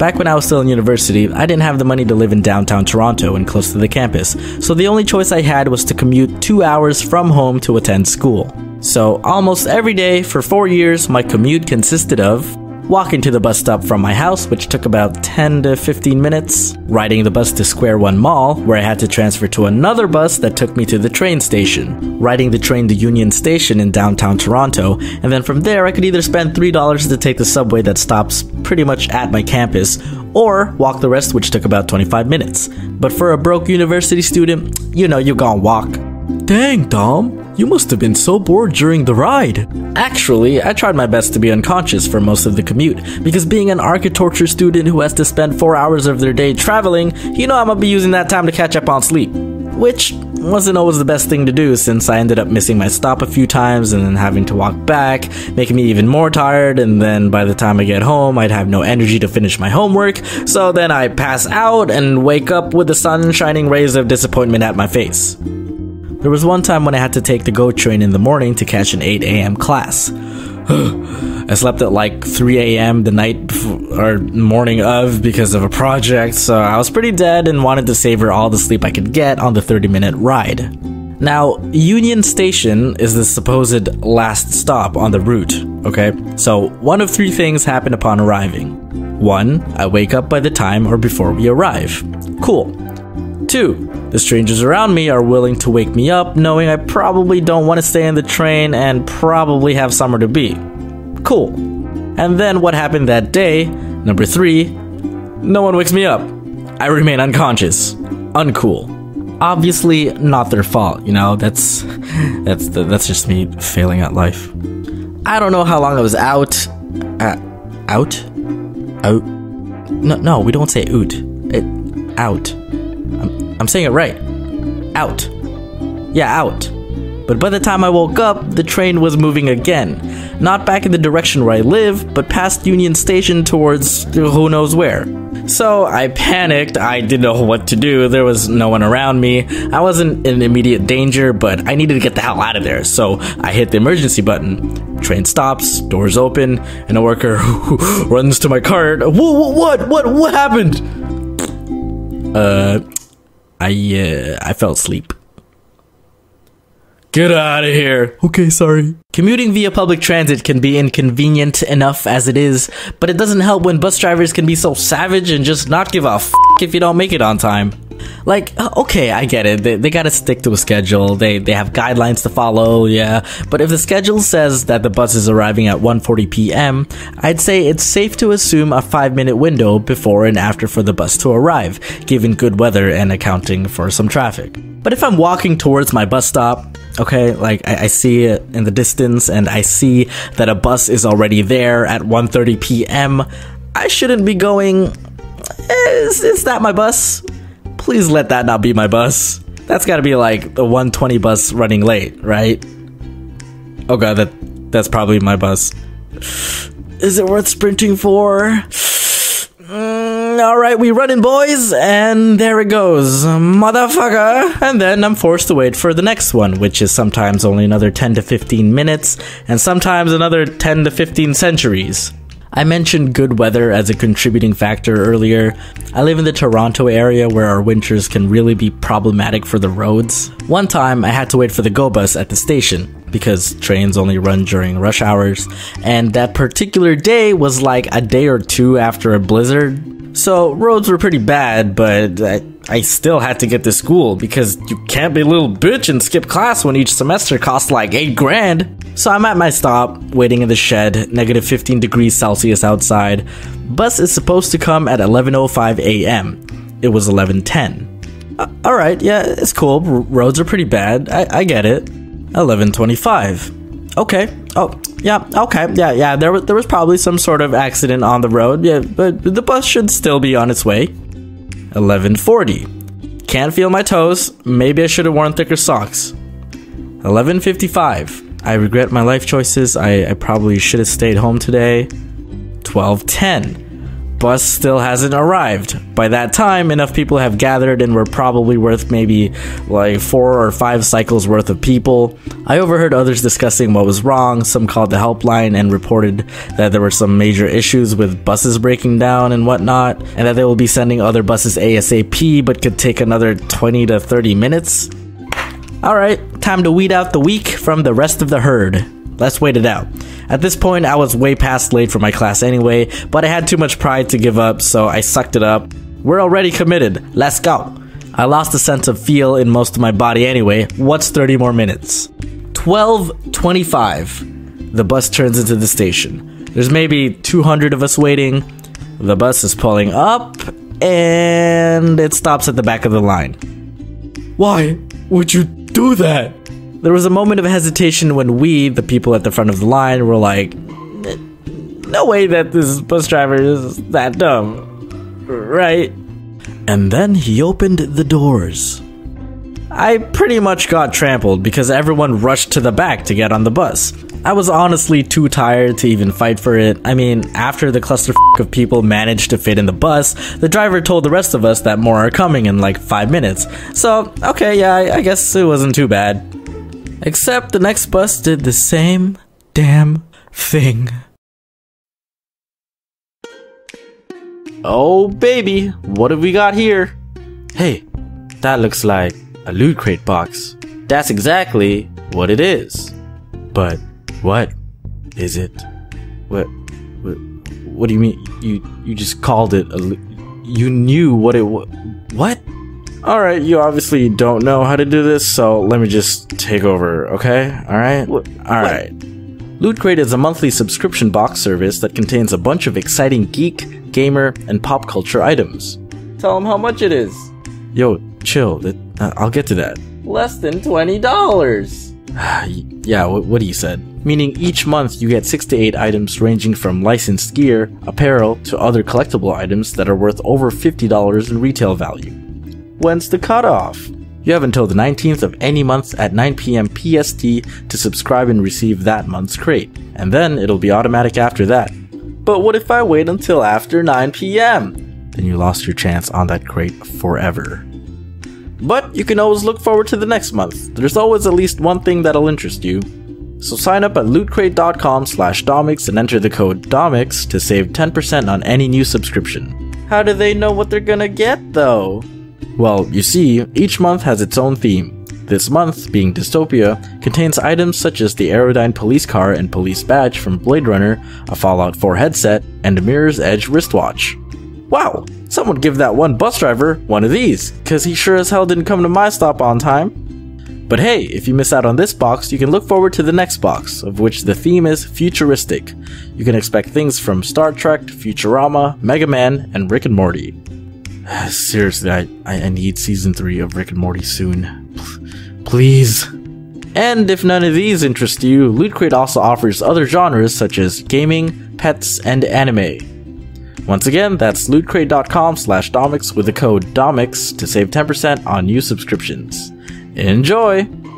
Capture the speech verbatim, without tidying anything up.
Back when I was still in university, I didn't have the money to live in downtown Toronto and close to the campus, so the only choice I had was to commute two hours from home to attend school. So almost every day for four years, my commute consisted of walking to the bus stop from my house, which took about ten to fifteen minutes, riding the bus to Square One Mall, where I had to transfer to another bus that took me to the train station, riding the train to Union Station in downtown Toronto, and then from there I could either spend three dollars to take the subway that stops pretty much at my campus, or walk the rest, which took about twenty-five minutes. But for a broke university student, you know, you gon' walk. Dang, Dom. You must have been so bored during the ride. Actually, I tried my best to be unconscious for most of the commute, because being an architecture student who has to spend four hours of their day traveling, you know I'm gonna be using that time to catch up on sleep. Which wasn't always the best thing to do, since I ended up missing my stop a few times and then having to walk back, making me even more tired, and then by the time I get home, I'd have no energy to finish my homework, so then I pass out and wake up with the sun shining rays of disappointment at my face. There was one time when I had to take the GO train in the morning to catch an eight A M class. I slept at like three A M the night before, or morning of, because of a project, so I was pretty dead and wanted to savor all the sleep I could get on the thirty minute ride. Now, Union Station is the supposed last stop on the route, okay? So one of three things happened upon arriving. One, I wake up by the time or before we arrive. Cool. Two, the strangers around me are willing to wake me up, knowing I probably don't want to stay in the train and probably have somewhere to be. Cool. And then what happened that day, number three, no one wakes me up. I remain unconscious. Uncool. Obviously not their fault, you know, that's that's the, that's just me failing at life. I don't know how long I was out. Uh, out? Out? No, no, we don't say oot. It, out. I'm saying it right. Out. Yeah, out. But by the time I woke up, the train was moving again. Not back in the direction where I live, but past Union Station towards who knows where. So I panicked, I didn't know what to do, there was no one around me. I wasn't in immediate danger, but I needed to get the hell out of there, so I hit the emergency button. Train stops, doors open, and a worker runs to my cart. What, what, what, what happened? Uh... I, uh, I fell asleep. Get out of here! Okay, sorry. Commuting via public transit can be inconvenient enough as it is, but it doesn't help when bus drivers can be so savage and just not give a f*** if you don't make it on time. Like, okay, I get it, they, they gotta stick to a schedule, they, they have guidelines to follow, yeah, but if the schedule says that the bus is arriving at one forty P M, I'd say it's safe to assume a five minute window before and after for the bus to arrive, given good weather and accounting for some traffic. But if I'm walking towards my bus stop, okay, like, I, I see it in the distance, and I see that a bus is already there at one thirty P M, I shouldn't be going, is, is that my bus? Please let that not be my bus. That's gotta be like the one twenty bus running late, right? Oh god, that that's probably my bus. Is it worth sprinting for? Mm, Alright, we running, boys, and there it goes. Motherfucker! And then I'm forced to wait for the next one, which is sometimes only another ten to fifteen minutes, and sometimes another ten to fifteen centuries. I mentioned good weather as a contributing factor earlier. I live in the Toronto area where our winters can really be problematic for the roads. One time, I had to wait for the GO Bus at the station, because trains only run during rush hours, and that particular day was like a day or two after a blizzard. So roads were pretty bad, but I, I still had to get to school, because you can't be a little bitch and skip class when each semester costs like eight grand. So I'm at my stop, waiting in the shed, negative fifteen degrees Celsius outside. Bus is supposed to come at eleven oh five A M. It was eleven ten. Uh, Alright, yeah, it's cool. R roads are pretty bad. I, I get it. eleven twenty-five. Okay. Oh, yeah, okay. Yeah, yeah, there was, there was probably some sort of accident on the road, yeah, but the bus should still be on its way. eleven forty. Can't feel my toes. Maybe I should have worn thicker socks. eleven fifty-five. I regret my life choices, I, I probably should have stayed home today. twelve ten. bus still hasn't arrived. By that time, enough people have gathered and we're probably worth maybe like four or five cycles worth of people. I overheard others discussing what was wrong. Some called the helpline and reported that there were some major issues with buses breaking down and whatnot, and that they will be sending other buses ASAP, but could take another twenty to thirty minutes. Alright, time to weed out the weak from the rest of the herd. Let's wait it out. At this point, I was way past late for my class anyway, but I had too much pride to give up, so I sucked it up. We're already committed. Let's go. I lost a sense of feel in most of my body anyway. What's thirty more minutes? twelve twenty-five. The bus turns into the station. There's maybe two hundred of us waiting. The bus is pulling up, and it stops at the back of the line. Why would you do that? There was a moment of hesitation when we, the people at the front of the line, were like, no way that this bus driver is that dumb, right? And then he opened the doors. I pretty much got trampled because everyone rushed to the back to get on the bus. I was honestly too tired to even fight for it. I mean, after the clusterfuck of people managed to fit in the bus, the driver told the rest of us that more are coming in like five minutes. So, okay, yeah, I, I guess it wasn't too bad. Except the next bus did the same damn thing. Oh baby, what have we got here? Hey, that looks like a loot crate box. That's exactly what it is. But what is it? What? What, what do you mean? You you just called it a lo- you knew what it was. What? Alright, you obviously don't know how to do this, so let me just take over, okay? Alright? Alright. Loot Crate is a monthly subscription box service that contains a bunch of exciting geek, gamer, and pop culture items. Tell them how much it is. Yo, chill. I'll get to that. Less than twenty dollars. Yeah, what he said. Meaning each month you get six to eight items ranging from licensed gear, apparel, to other collectible items that are worth over fifty dollars in retail value. When's the cutoff? You have until the nineteenth of any month at nine p m P S T to subscribe and receive that month's crate, and then it'll be automatic after that. But what if I wait until after nine p m? Then you lost your chance on that crate forever. But you can always look forward to the next month. There's always at least one thing that'll interest you. So sign up at loot crate dot com slash domix and enter the code DOMIX to save ten percent on any new subscription. How do they know what they're gonna get though? Well, you see, each month has its own theme. This month, being dystopia, contains items such as the Aerodyne police car and police badge from Blade Runner, a Fallout four headset, and a Mirror's Edge wristwatch. Wow! Someone give that one bus driver one of these, cause he sure as hell didn't come to my stop on time. But hey, if you miss out on this box, you can look forward to the next box, of which the theme is futuristic. You can expect things from Star Trek, Futurama, Mega Man, and Rick and Morty. Seriously, I, I need season three of Rick and Morty soon. P- please. And if none of these interest you, Loot Crate also offers other genres such as gaming, pets, and anime. Once again, that's loot crate dot com slash domix with the code DOMIX to save ten percent on new subscriptions. Enjoy!